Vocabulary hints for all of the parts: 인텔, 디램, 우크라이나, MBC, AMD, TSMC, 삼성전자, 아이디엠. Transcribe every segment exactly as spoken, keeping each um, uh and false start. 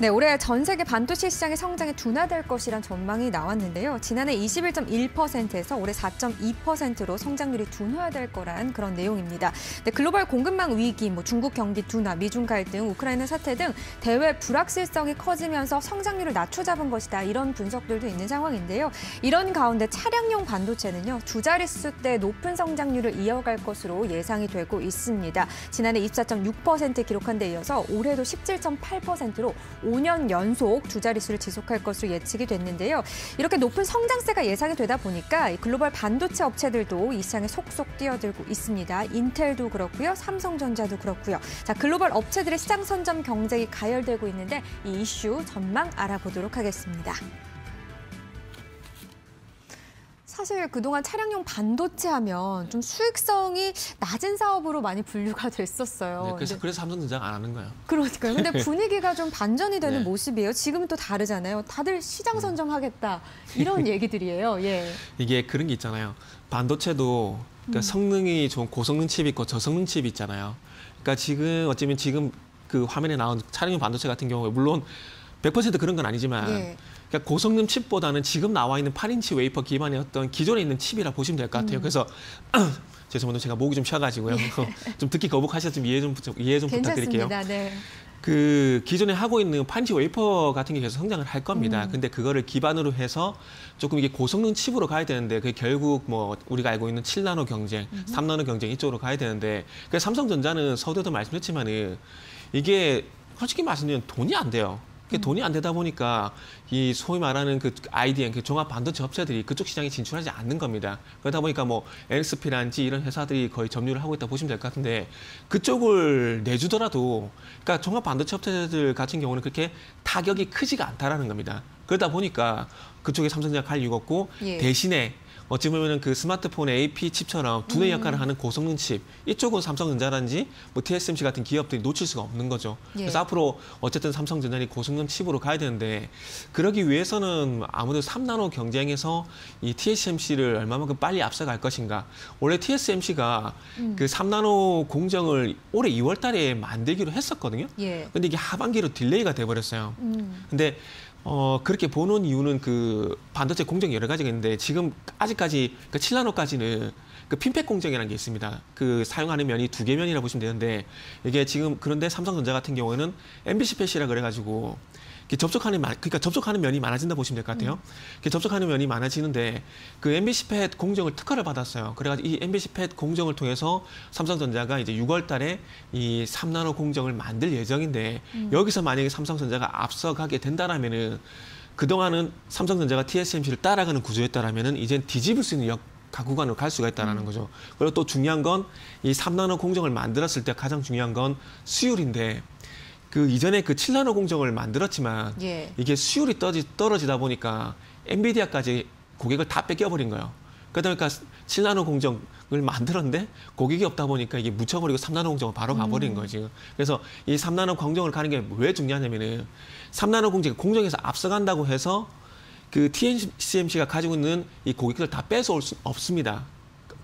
네, 올해 전 세계 반도체 시장의 성장이 둔화될 것이란 전망이 나왔는데요. 지난해 이십일 점 일 퍼센트에서 올해 사 점 이 퍼센트로 성장률이 둔화될 거란 그런 내용입니다. 네, 글로벌 공급망 위기, 뭐 중국 경기 둔화, 미중 갈등, 우크라이나 사태 등 대외 불확실성이 커지면서 성장률을 낮춰잡은 것이다. 이런 분석들도 있는 상황인데요. 이런 가운데 차량용 반도체는요, 두 자릿수대 높은 성장률을 이어갈 것으로 예상이 되고 있습니다. 지난해 이십사 점 육 퍼센트 기록한 데 이어서 올해도 십칠 점 팔 퍼센트로 오 년 연속 두 자릿수를 지속할 것으로 예측이 됐는데요. 이렇게 높은 성장세가 예상이 되다 보니까 글로벌 반도체 업체들도 이 시장에 속속 뛰어들고 있습니다. 인텔도 그렇고요. 삼성전자도 그렇고요. 자, 글로벌 업체들의 시장 선점 경쟁이 가열되고 있는데 이 이슈 전망 알아보도록 하겠습니다. 사실 그동안 차량용 반도체 하면 좀 수익성이 낮은 사업으로 많이 분류가 됐었어요. 네, 그래서, 근데, 그래서 삼성전자가 안 하는 거예요. 그러니까요. 근데 분위기가 좀 반전이 되는 네. 모습이에요. 지금은 또 다르잖아요. 다들 시장 선점하겠다. 이런 얘기들이에요. 예. 이게 그런 게 있잖아요. 반도체도 그러니까 음. 성능이 좀 고성능 칩이 있고 저성능 칩이 있잖아요. 그러니까 지금 어쩌면 지금 그 화면에 나온 차량용 반도체 같은 경우에 물론 백 퍼센트 그런 건 아니지만 예. 그러니까 고성능 칩보다는 지금 나와 있는 팔 인치 웨이퍼 기반의 어떤 기존에 있는 칩이라 보시면 될 것 같아요. 음. 그래서 죄송합니다. 제가 목이 좀 쉬어가지고요. 예. 좀 듣기 거북하셔서 좀 이해 좀, 좀 이해 좀 괜찮습니다. 부탁드릴게요. 네. 그 기존에 하고 있는 팔 인치 웨이퍼 같은 게 계속 성장을 할 겁니다. 음. 근데 그거를 기반으로 해서 조금 이게 고성능 칩으로 가야 되는데 그게 결국 뭐 우리가 알고 있는 칠 나노 경쟁, 음. 삼 나노 경쟁 이쪽으로 가야 되는데 그래서 삼성전자는 서두에도 말씀드렸지만은 이게 솔직히 말씀드리면 돈이 안 돼요. 그 돈이 안 되다 보니까 이 소위 말하는 그 아이디엠, 그 종합 반도체 업체들이 그쪽 시장에 진출하지 않는 겁니다. 그러다 보니까 뭐 엔엑스피라든지 이런 회사들이 거의 점유를 하고 있다 보시면 될 것 같은데 그쪽을 내주더라도 그러니까 종합 반도체 업체들 같은 경우는 그렇게 타격이 크지가 않다라는 겁니다. 그러다 보니까 그쪽에 삼성전자 갈 이유가 없고 예. 대신에 어찌 보면 그 스마트폰의 에이피 칩처럼 두뇌 역할을 하는 고성능 칩 이쪽은 삼성전자라든지 뭐 티에스엠씨 같은 기업들이 놓칠 수가 없는 거죠. 예. 그래서 앞으로 어쨌든 삼성전자는 고성능 칩으로 가야 되는데 그러기 위해서는 아무래도 삼 나노 경쟁에서 이 티에스엠씨를 얼마만큼 빨리 앞서갈 것인가. 원래 티에스엠씨가 음. 그 삼 나노 공정을 올해 이월 달에 만들기로 했었거든요. 예. 근데 이게 하반기로 딜레이가 돼버렸어요. 음. 근데 어, 그렇게 보는 이유는 그 반도체 공정 여러 가지가 있는데 지금 아직까지 그 칠 나노까지는 그 핀팩 공정이라는 게 있습니다. 그 사용하는 면이 두 개 면이라고 보시면 되는데 이게 지금 그런데 삼성전자 같은 경우에는 엠비씨 패시라 그래가지고 접촉하는 그러니까 접촉하는 면이 많아진다 보시면 될 것 같아요. 음. 접촉하는 면이 많아지는데 그 엠비씨 팻 공정을 특허를 받았어요. 그래가지고 이 엠비씨 팻 공정을 통해서 삼성전자가 이제 유월 달에 이 삼 나노 공정을 만들 예정인데 음. 여기서 만약에 삼성전자가 앞서가게 된다라면은 그동안은 삼성전자가 티에스엠씨를 따라가는 구조였다라면은 이젠 뒤집을 수 있는 역 가구간으로 갈 수가 있다는 음. 거죠. 그리고 또 중요한 건 이 삼 나노 공정을 만들었을 때 가장 중요한 건 수율인데. 그 이전에 그 칠 나노 공정을 만들었지만 예. 이게 수율이 떨어지, 떨어지다 보니까 엔비디아까지 고객을 다 뺏겨버린 거예요. 그러니까 칠 나노 공정을 만들었는데 고객이 없다 보니까 이게 묻혀버리고 삼 나노 공정을 바로 가버린 음. 거예요. 지금. 그래서 이 삼 나노 공정을 가는 게 왜 중요하냐면은 삼 나노 공정, 공정에서 앞서간다고 해서 그 티에스엠씨가 가지고 있는 이 고객들을 다 뺏어올 수 없습니다.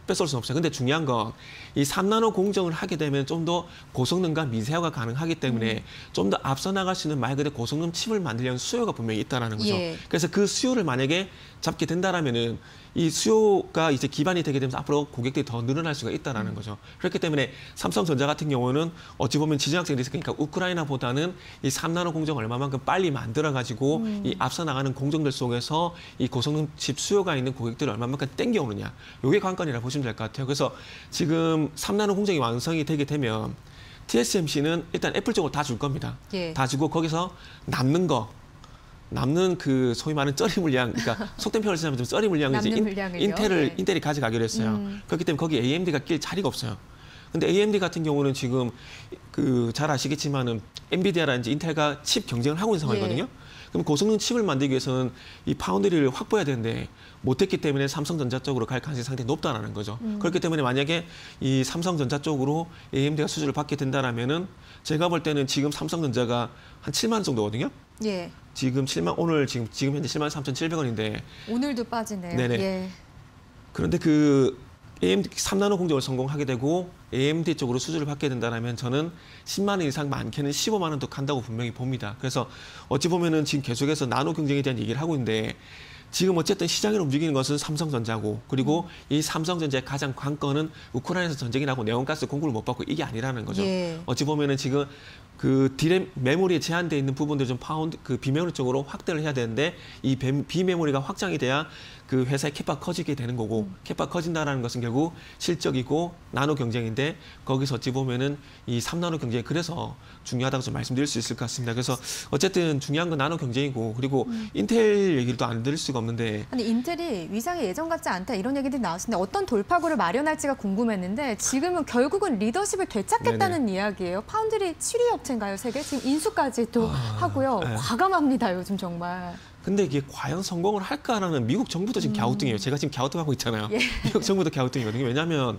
뺏어올 수는 없어요. 근데 중요한 건 이 삼 나노 공정을 하게 되면 좀 더 고성능과 미세화가 가능하기 때문에 음. 좀 더 앞서 나갈 수 있는 말 그대로 고성능 칩을 만들려는 수요가 분명히 있다라는 거죠. 예. 그래서 그 수요를 만약에 잡게 된다라면은 이 수요가 이제 기반이 되게 되면서 앞으로 고객들이 더 늘어날 수가 있다라는 음. 거죠. 그렇기 때문에 삼성전자 같은 경우는 어찌 보면 지정학적 리스크니까 우크라이나보다는 이 삼 나노 공정 얼마만큼 빨리 만들어 가지고 음. 이 앞서 나가는 공정들 속에서 이 고성능 칩 수요가 있는 고객들을 얼마만큼 땡겨오느냐. 요게 관건이라 보시면 될 것 같아요. 그래서 지금 삼 나노 공정이 완성이 되게 되면 티에스엠씨는 일단 애플 쪽으로 다 줄 겁니다. 예. 다 주고 거기서 남는 거. 남는 그 소위 말하는 쩌리 물량, 그러니까 속된 표현을 쓰자면 좀 쩌리 물량을 이제 인, 인텔을 네. 인텔이 가져가기로 했어요. 음. 그렇기 때문에 거기 에이엠디가 낄 자리가 없어요. 근데 에이엠디 같은 경우는 지금 그 잘 아시겠지만은 엔비디아라든지 인텔과 칩 경쟁을 하고 있는 상황이거든요. 예. 그럼 고성능 칩을 만들기 위해서는 이 파운드리를 확보해야 되는데 못했기 때문에 삼성전자 쪽으로 갈 가능성이 상당히 높다라는 거죠. 음. 그렇기 때문에 만약에 이 삼성전자 쪽으로 에이엠디가 수주를 받게 된다라면은 제가 볼 때는 지금 삼성전자가 한 칠만 원 정도거든요. 예. 지금 칠만 오늘 지금 지금 현재 칠만 삼천칠백 원인데 오늘도 빠지네요. 네네. 예. 그런데 그 에이엠디 삼 나노 공정을 성공하게 되고 에이엠디 쪽으로 수주를 받게 된다면 저는 십만 원 이상, 많게는 십오만 원도 간다고 분명히 봅니다. 그래서 어찌 보면은 지금 계속해서 나노 경쟁에 대한 얘기를 하고 있는데 지금 어쨌든 시장을 움직이는 것은 삼성전자고, 그리고 이 삼성전자의 가장 관건은 우크라이나에서 전쟁이 나고 네온가스 공급을 못 받고 이게 아니라는 거죠. 예. 어찌 보면은 지금 그 디램 메모리에 제한되어 있는 부분들 좀 파운드 그 비메모리 쪽으로 확대를 해야 되는데 이 비메모리가 확장이 돼야 그 회사의 캐파가 커지게 되는 거고 음. 캐파가 커진다라는 것은 결국 실적이고 나노 경쟁인데 거기서 어찌 보면은 이 삼 나노 경쟁이 그래서 중요하다고 좀 말씀드릴 수 있을 것 같습니다. 그래서 어쨌든 중요한 건 나노 경쟁이고 그리고 음. 인텔 얘기를 또 안 들을 수가 없는데 아니 인텔이 위상이 예전 같지 않다 이런 얘기들이 나왔는데 어떤 돌파구를 마련할지가 궁금했는데 지금은 결국은 리더십을 되찾겠다는 네네. 이야기예요. 파운드리 칠 위 업체인가요, 세계? 지금 인수까지 또 아, 하고요. 네. 과감합니다, 요즘 정말. 근데 이게 과연 성공을 할까라는 미국 정부도 지금 음. 갸우뚱이에요. 제가 지금 갸우뚱하고 있잖아요. 예. 미국 정부도 갸우뚱이거든요. 왜냐하면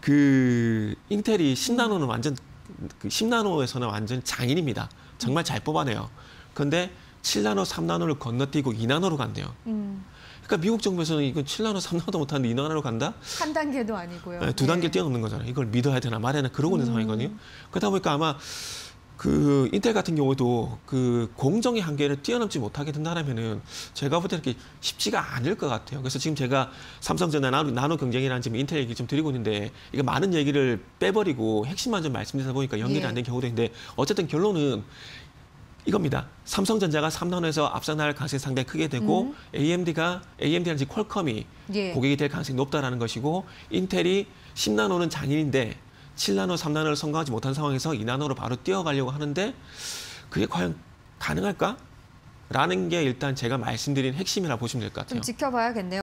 그 인텔이 십 나노는 완전 그 십 나노에서는 완전 장인입니다. 정말 잘 뽑아내요. 그런데 칠 나노, 삼 나노를 건너뛰고 이 나노로 간대요. 음. 그러니까 미국 정부에서는 이건 칠 나노, 삼 나노도 못하는데 이 나노로 간다? 한 단계도 아니고요. 네, 두 단계 네. 뛰어넘는 거잖아요. 이걸 믿어야 되나 말아야 되나 그러고 있는 음. 상황이거든요. 그러다 보니까 아마 그 인텔 같은 경우도 그 공정의 한계를 뛰어넘지 못하게 된다면은 제가 볼 때 이렇게 쉽지가 않을 것 같아요. 그래서 지금 제가 삼성전자 나노, 나노 경쟁이라는 지금 인텔 얘기를 좀 드리고 있는데 이게 많은 얘기를 빼버리고 핵심만 좀 말씀드리다 보니까 연결이 예. 안 된 경우도 있는데 어쨌든 결론은 이겁니다. 삼성전자가 삼 나노에서 앞서나갈 가능성이 상당히 크게 되고 음. 에이엠디가 에이엠디라는 지금 퀄컴이 예. 고객이 될 가능성이 높다라는 것이고 인텔이 십 나노는 장인인데 칠 나노, 삼 나노를 성공하지 못한 상황에서 이 나노로 바로 뛰어가려고 하는데 그게 과연 가능할까? 라는 게 일단 제가 말씀드린 핵심이라 보시면 될 것 같아요. 좀 지켜봐야겠네요.